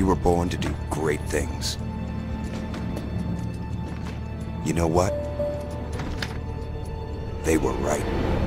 You were born to do great things. You know what? They were right.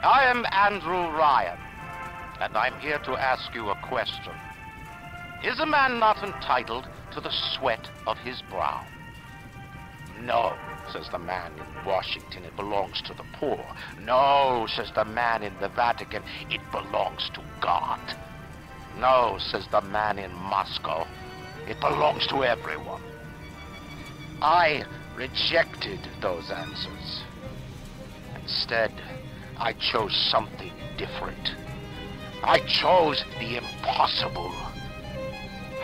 I am Andrew Ryan, and I'm here to ask you a question. Is a man not entitled to the sweat of his brow? No, says the man in Washington, it belongs to the poor. No, says the man in the Vatican, it belongs to God. No, says the man in Moscow, it belongs to everyone. I rejected those answers. Instead, I chose something different. I chose the impossible.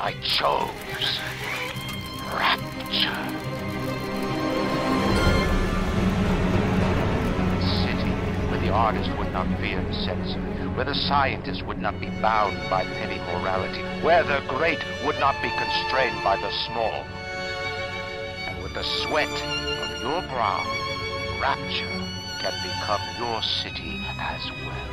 I chose Rapture. A city where the artist would not fear the censor, where the scientist would not be bound by petty morality, where the great would not be constrained by the small. And with the sweat of your brow, Rapture can become your city as well.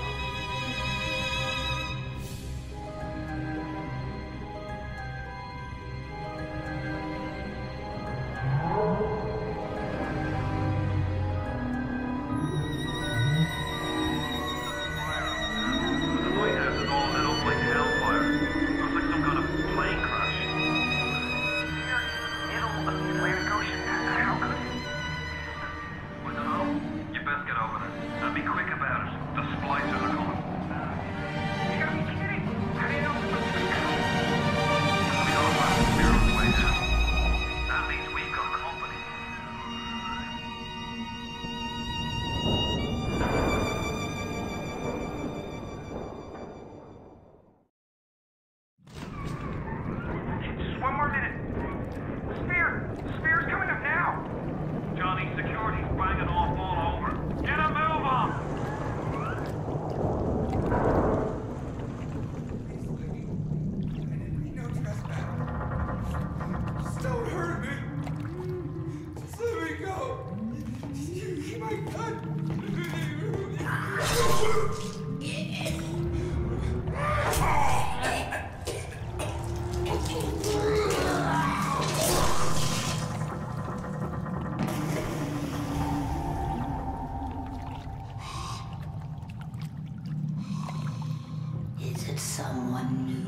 Be quick about it. The splicers are wanted someone new.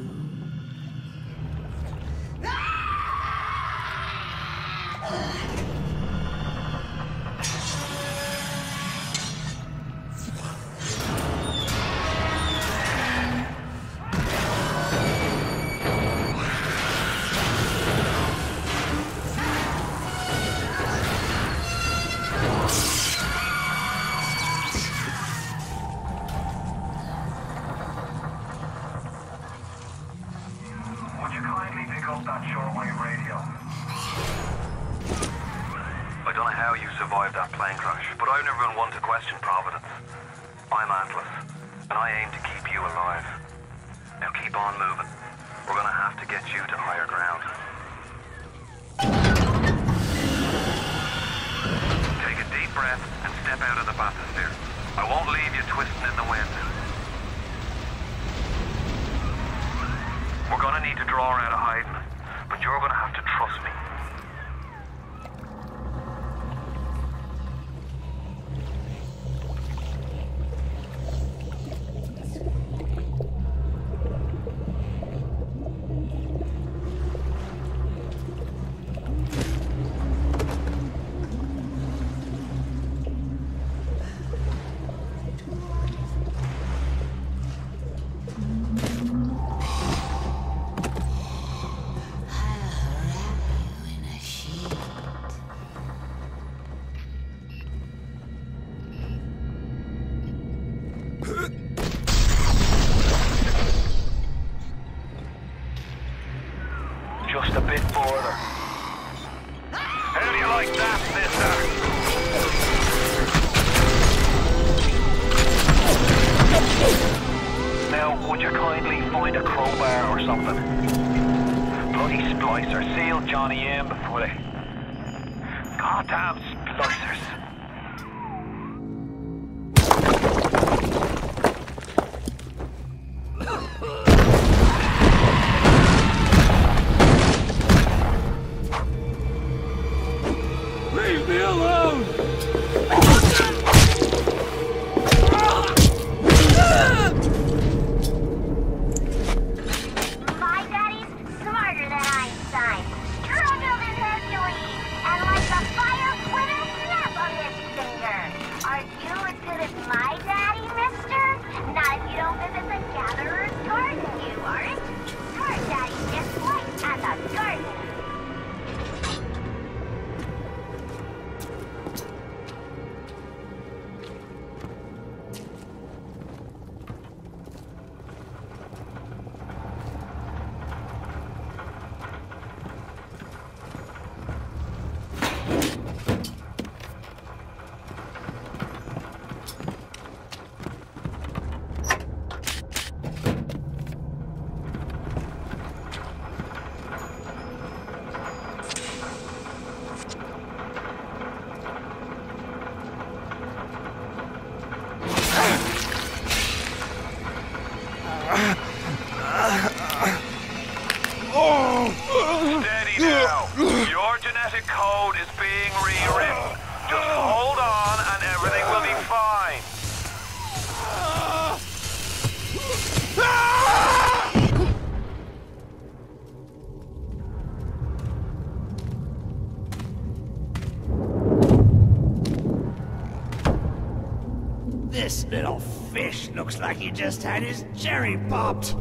Looks like he just had his cherry popped.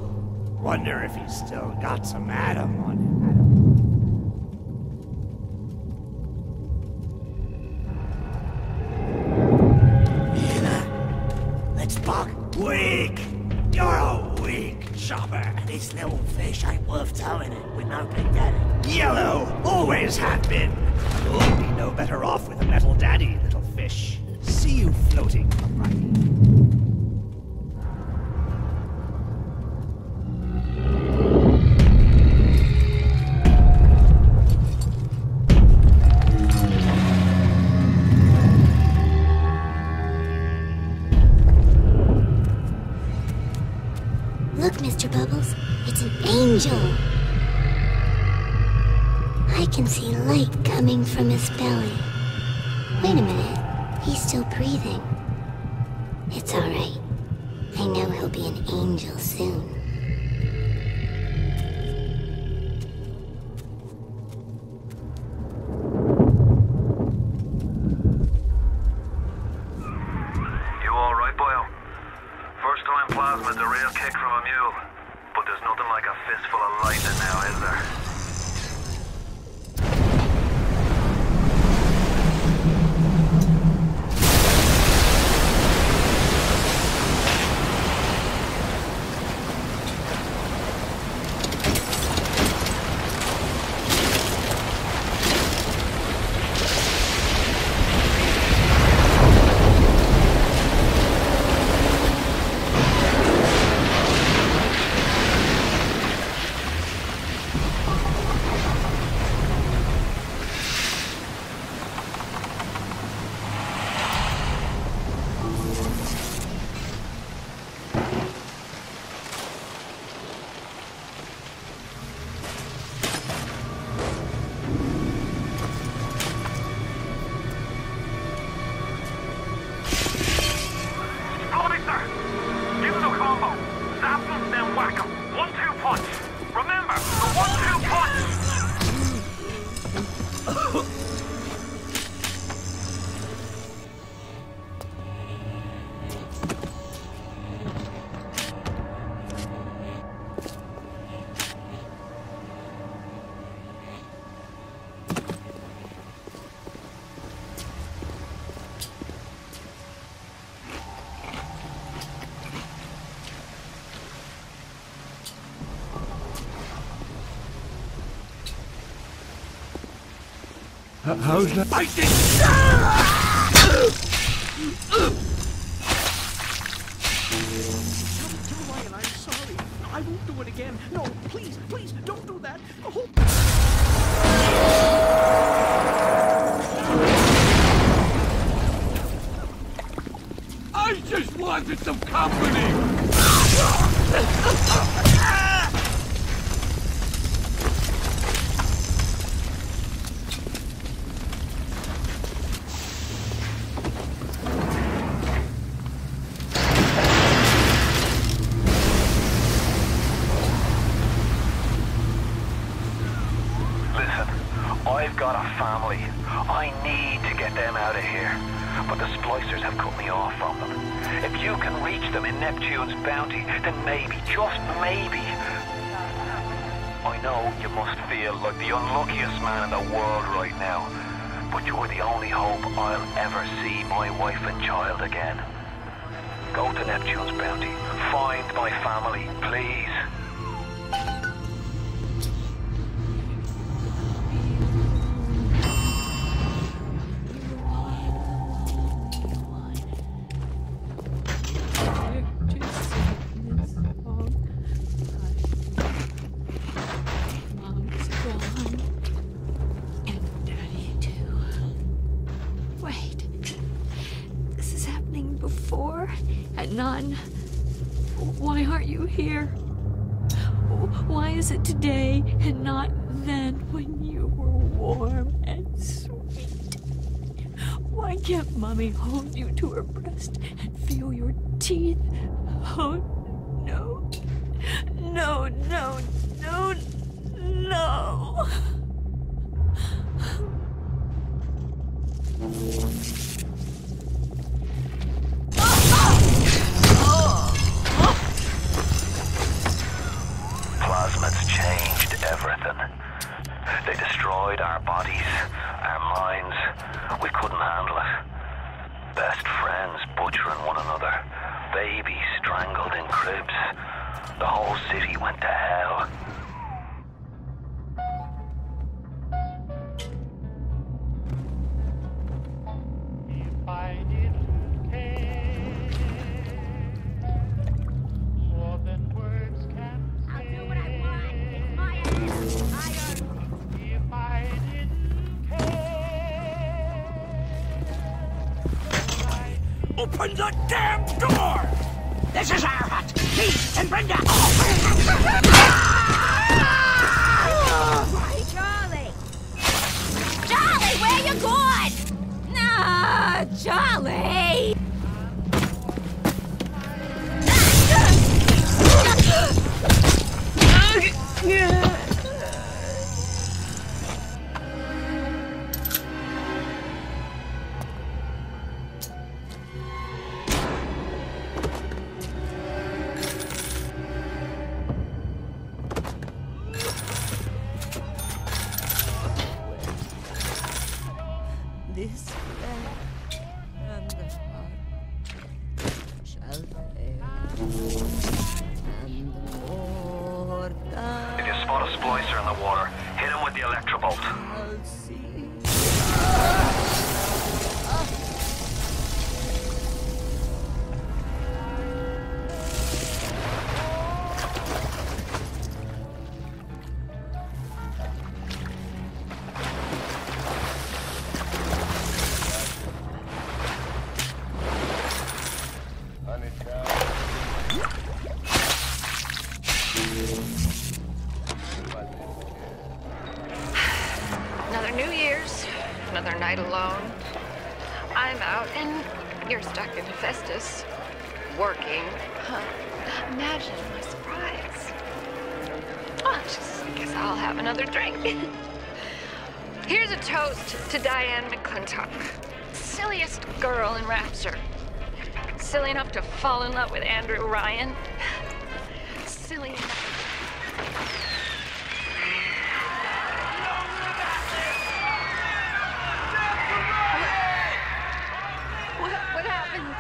Wonder if he's still got some Adam on him. Let's buck. Weak! You're a weak chopper. And this little fish ain't worth towing it with no big daddy. Yellow! Always have been. You'll be no better off with a metal daddy, little fish. See you floating upright. I can see light coming from his belly. Wait a minute, he's still breathing. It's all right. I know he'll be an angel soon. But there's nothing like a fistful of lightning now, is there? How's that? I did. Tell Ryan I'm sorry. I won't do it again. No, please, please, don't do that. Oh. I just wanted some company. Neptune's bounty, then maybe, just maybe. I know you must feel like the unluckiest man in the world right now, but you're the only hope I'll ever see my wife and child again. Go to Neptune's bounty, find my family, please. None. Why aren't you here? Why is it today and not then when you were warm and sweet? Why can't Mommy hold you to her breast and feel your teeth? Oh, no. No, no, no, no. Open the damn door! This is our hut! Please, and Brenda! Charlie! Charlie, where you going? Nah, Charlie! spot a splicer in the water. Hit him with the electrobolt. I'll see. Here's a toast to Diane McClintock, silliest girl in Rapture. Silly enough to fall in love with Andrew Ryan. Silly enough. What happened?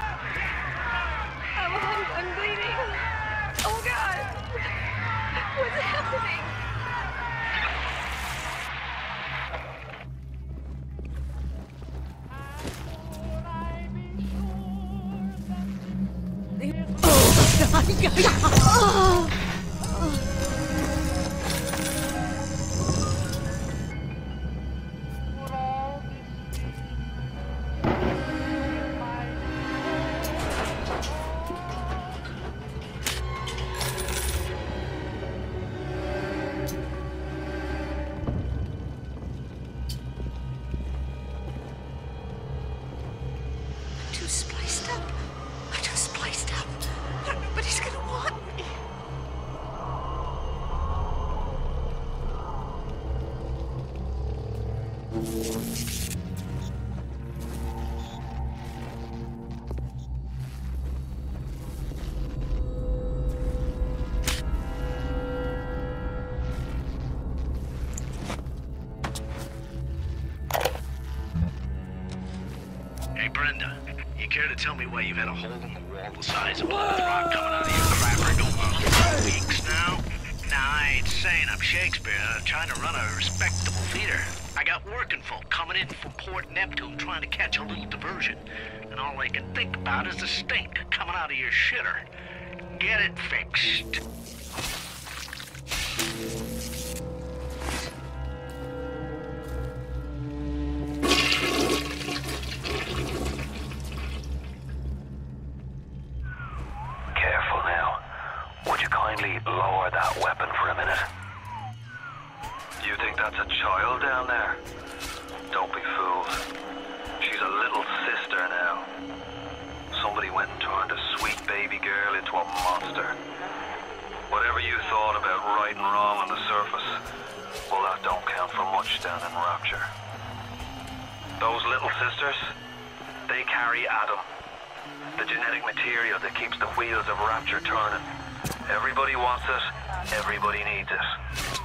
I'm bleeding. Oh God, what's happening? Tell me why you've had a hole in the wall the size of a rock coming out of your crapper for weeks now? Now, I ain't saying I'm Shakespeare. I'm trying to run a respectable theater. I got working folk coming in from Port Neptune trying to catch a little diversion. And all they can think about is the stink coming out of your shitter. Get it fixed. Lower that weapon for a minute. You think that's a child down there? Don't be fooled. She's a little sister now. Somebody went and turned a sweet baby girl into a monster. Whatever you thought about right and wrong on the surface, well, that don't count for much down in Rapture. Those little sisters, they carry Adam, the genetic material that keeps the wheels of Rapture turning. Everybody wants it, everybody needs it.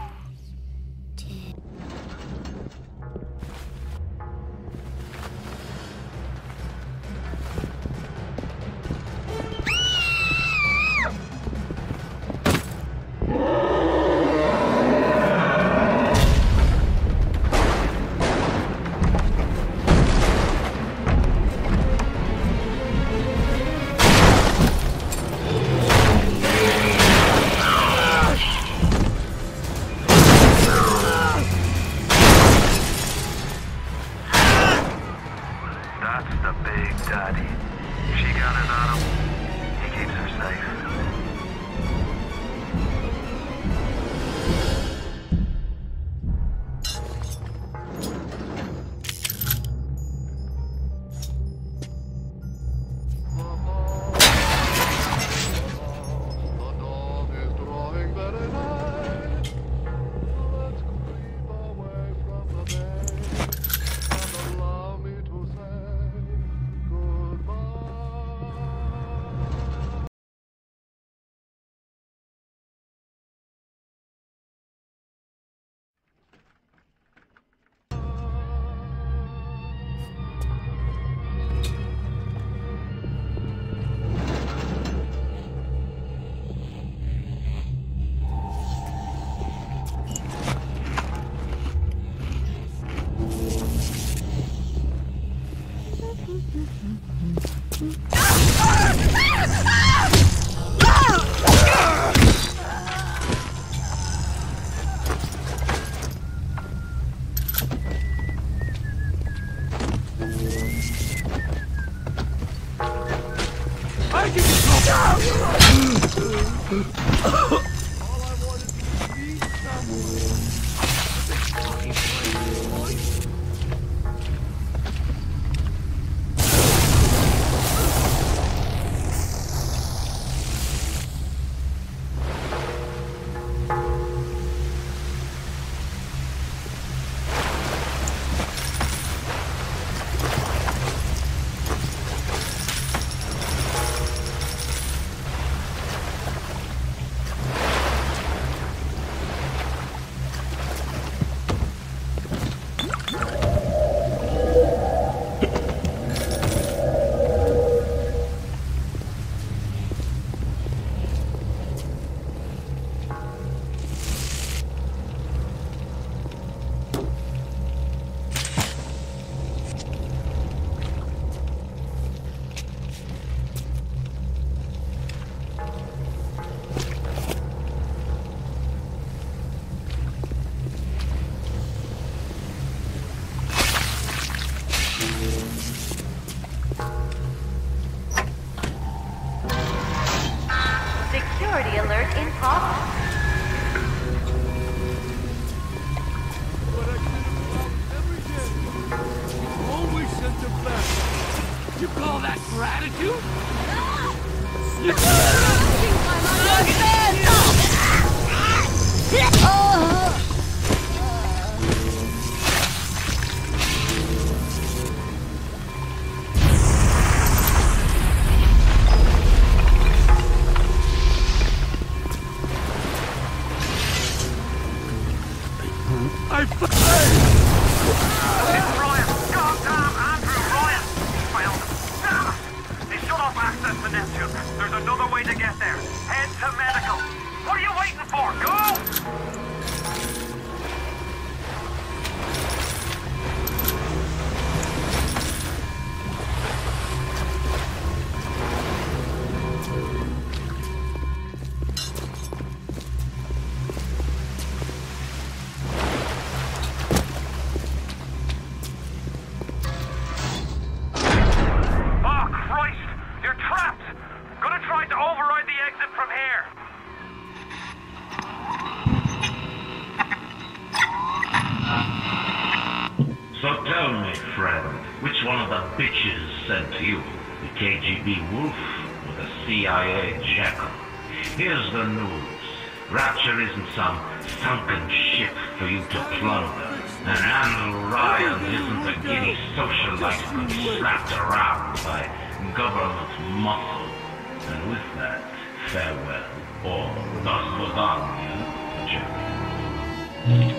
I failed! It's Ryan! Goddamn Andrew Ryan! He failed! Damn it! They shut off access to Neptune. There's another way to get there. Head to medical. What are you waiting for? Go! Here's the news. Rapture isn't some sunken ship for you to plunder. And Andrew Ryan isn't a giddy socialite who's slapped around by government muscle. And with that, farewell, or thus was on you, Jerry.